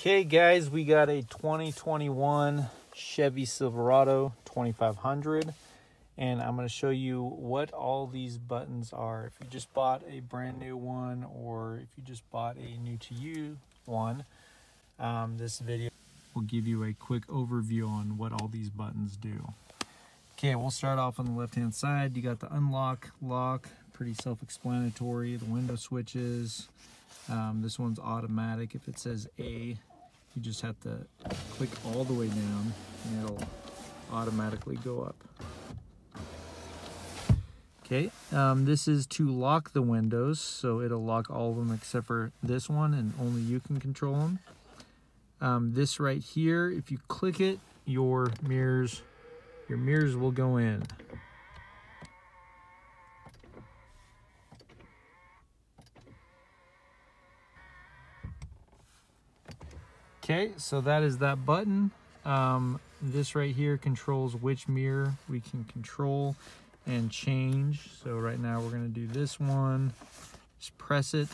Okay guys, we got a 2021 Chevy Silverado 2500, and I'm going to show you what all these buttons are. If you just bought a brand new one, or if you just bought a new to you one, this video will give you a quick overview on what all these buttons do. Okay, we'll start off on the left hand side. You got the unlock, lock, pretty self-explanatory, the window switches. This one's automatic. If it says A, you just have to click all the way down and it'll automatically go up. Okay, this is to lock the windows, so it'll lock all of them except for this one, and only you can control them. This right here, if you click it, your mirrors will go in. Okay, so that is that button. This right here controls which mirror we can control and change. So right now we're gonna do this one. Just press it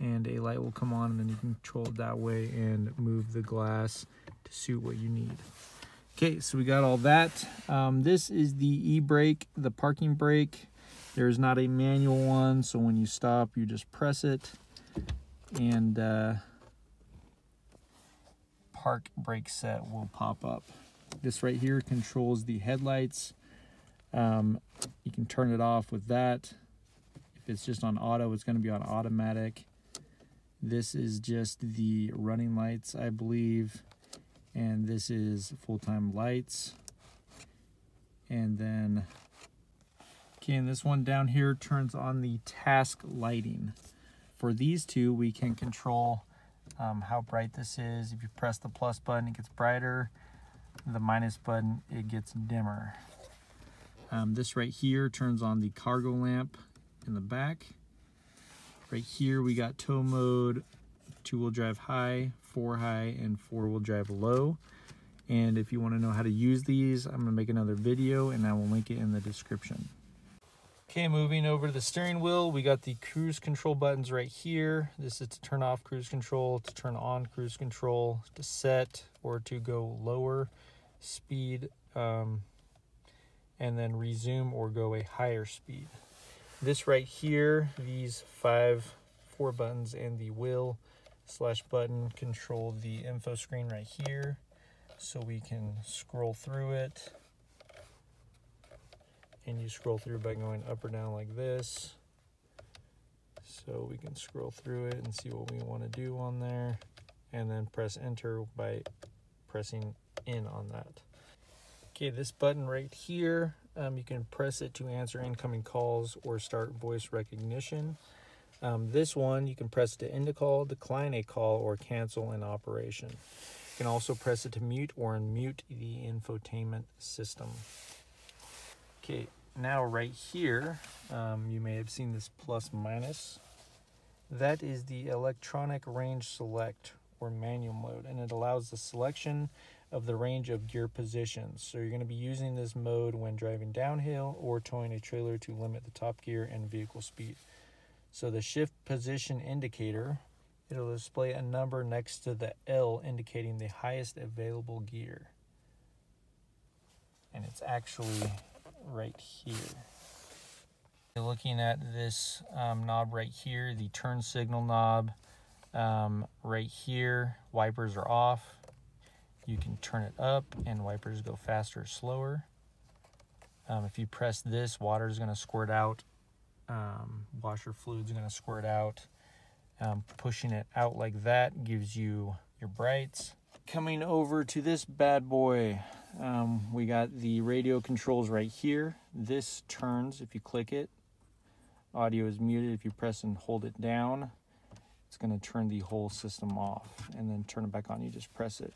and a light will come on, and then you can control it that way and move the glass to suit what you need. Okay, so we got all that. This is the e-brake, the parking brake. There's not a manual one, so when you stop, you just press it and park brake set will pop up. This right here controls the headlights. You can turn it off with that. If it's just on auto, it's going to be on automatic. This is just the running lights, I believe, and this is full-time lights. And then, okay, and this one down here turns on the task lighting. For these two, we can control how bright this is. If you press the plus button, it gets brighter. The minus button, it gets dimmer. This right here turns on the cargo lamp in the back. Right here we got tow mode, two-wheel drive high, and four-wheel drive low. And if you want to know how to use these, I'm going to make another video and I will link it in the description. Okay, moving over to the steering wheel, we got the cruise control buttons right here. This is to turn off cruise control, to turn on cruise control, to set or to go lower speed, and then resume or go a higher speed. This right here, these four buttons and the wheel slash button control the info screen right here, so we can scroll through it. And you scroll through by going up or down like this. So we can scroll through it and see what we want to do on there, and then press enter by pressing in on that. Okay, this button right here, you can press it to answer incoming calls or start voice recognition. This one, you can press it to end a call, decline a call, or cancel an operation. You can also press it to mute or unmute the infotainment system. Okay, now right here, you may have seen this plus minus. That is the electronic range select or manual mode, and it allows the selection of the range of gear positions. So you're going to be using this mode when driving downhill or towing a trailer to limit the top gear and vehicle speed. So the shift position indicator, it'll display a number next to the L indicating the highest available gear. And it's actually right here. You're looking at this knob right here, the turn signal knob right here. Wipers are off. You can turn it up and wipers go faster or slower. If you press this, water is going to squirt out. Washer fluid is going to squirt out. Pushing it out like that gives you your brights. Coming over to this bad boy, we got the radio controls right here. This turns if you click it. Audio is muted. If you press and hold it down, it's going to turn the whole system off, and then turn it back on. You just press it.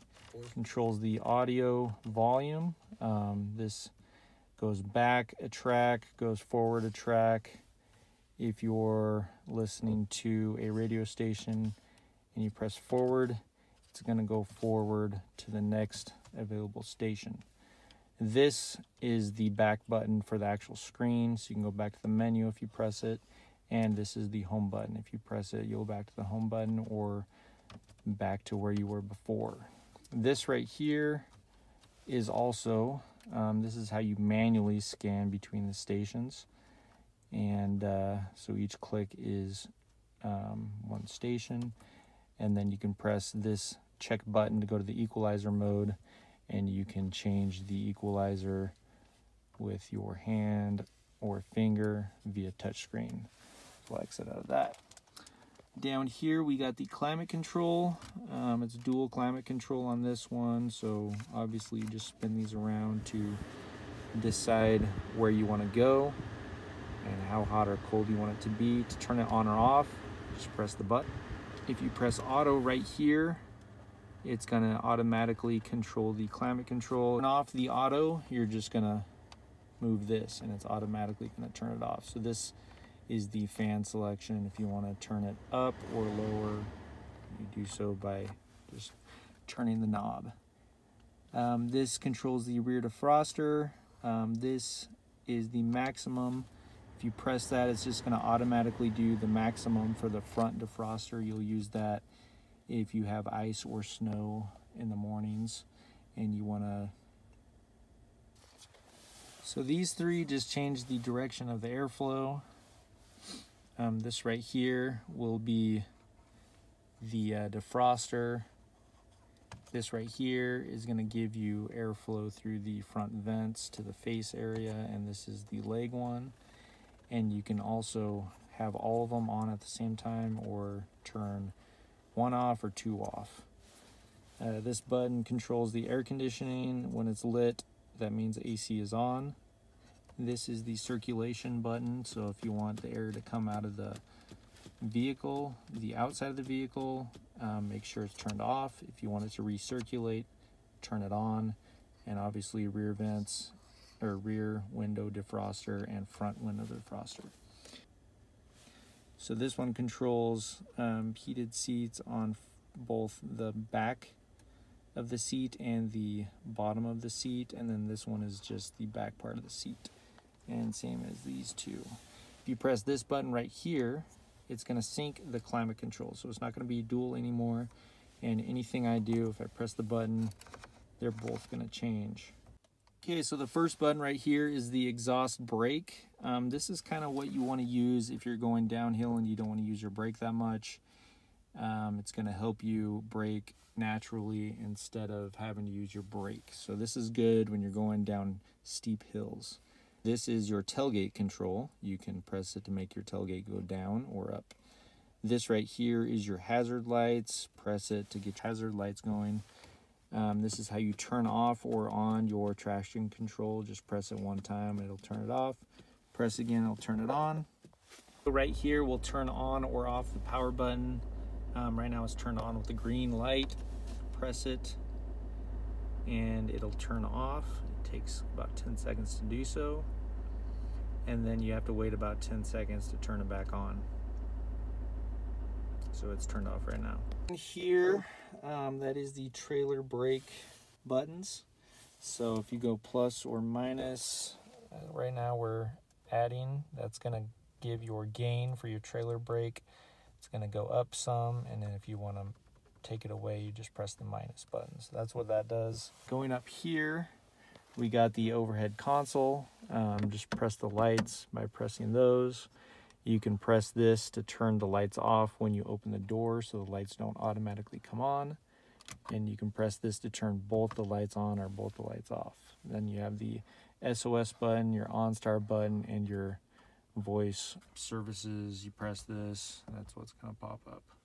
Controls the audio volume. This goes back a track, goes forward a track. If you're listening to a radio station and you press forward, it's going to go forward to the next available station. This is the back button for the actual screen, so you can go back to the menu if you press it. And this is the home button. If you press it, you'll go back to the home button or back to where you were before. This right here is also, this is how you manually scan between the stations. And so each click is one station. And then you can press this check button to go to the equalizer mode, and you can change the equalizer with your hand or finger via touchscreen. So I'll exit out of that. Down here we got the climate control. It's dual climate control on this one, so obviously you just spin these around to decide where you want to go and how hot or cold you want it to be. To turn it on or off, just press the button. If you press auto right here, it's going to automatically control the climate control. Turn off the auto, you're just going to move this and it's automatically going to turn it off. So this is the fan selection. If you want to turn it up or lower, you do so by just turning the knob. This controls the rear defroster. This is the maximum. If you press that, it's just going to automatically do the maximum for the front defroster. You'll use that if you have ice or snow in the mornings and you want to. So these three just change the direction of the airflow. This right here will be the defroster. This right here is going to give you airflow through the front vents to the face area, and this is the leg one. And you can also have all of them on at the same time or turn one off or two off. This button controls the air conditioning. When it's lit, that means AC is on. This is the circulation button, so if you want the air to come out of the vehicle, the outside of the vehicle, make sure it's turned off. If you want it to recirculate, turn it on. And obviously rear vents, or rear window defroster and front window defroster. So this one controls heated seats on both the back of the seat and the bottom of the seat, and then this one is just the back part of the seat. And same as these two. If you press this button right here, it's going to sync the climate control, so it's not going to be dual anymore, and anything I do, if I press the button, they're both going to change. Okay, so the first button right here is the exhaust brake. This is kind of what you want to use if you're going downhill and you don't want to use your brake that much. It's going to help you brake naturally instead of having to use your brake. So this is good when you're going down steep hills. This is your tailgate control. You can press it to make your tailgate go down or up. This right here is your hazard lights. Press it to get your hazard lights going. This is how you turn off or on your traction control. Just press it one time, it'll turn it off. Press again, it'll turn it on. Right here will turn on or off the power button. Right now it's turned on with the green light. Press it and it'll turn off. It takes about 10 seconds to do so, and then you have to wait about 10 seconds to turn it back on. So it's turned off right now. Here, that is the trailer brake buttons. So if you go plus or minus, right now we're adding. That's going to give your gain for your trailer brake. It's going to go up some, and then if you want to take it away, you just press the minus button. So that's what that does. Going up here, we got the overhead console. Just press the lights by pressing those. You can press this to turn the lights off when you open the door so the lights don't automatically come on. And you can press this to turn both the lights on or both the lights off. Then you have the SOS button, your OnStar button, and your voice services. You press this, that's what's going to pop up.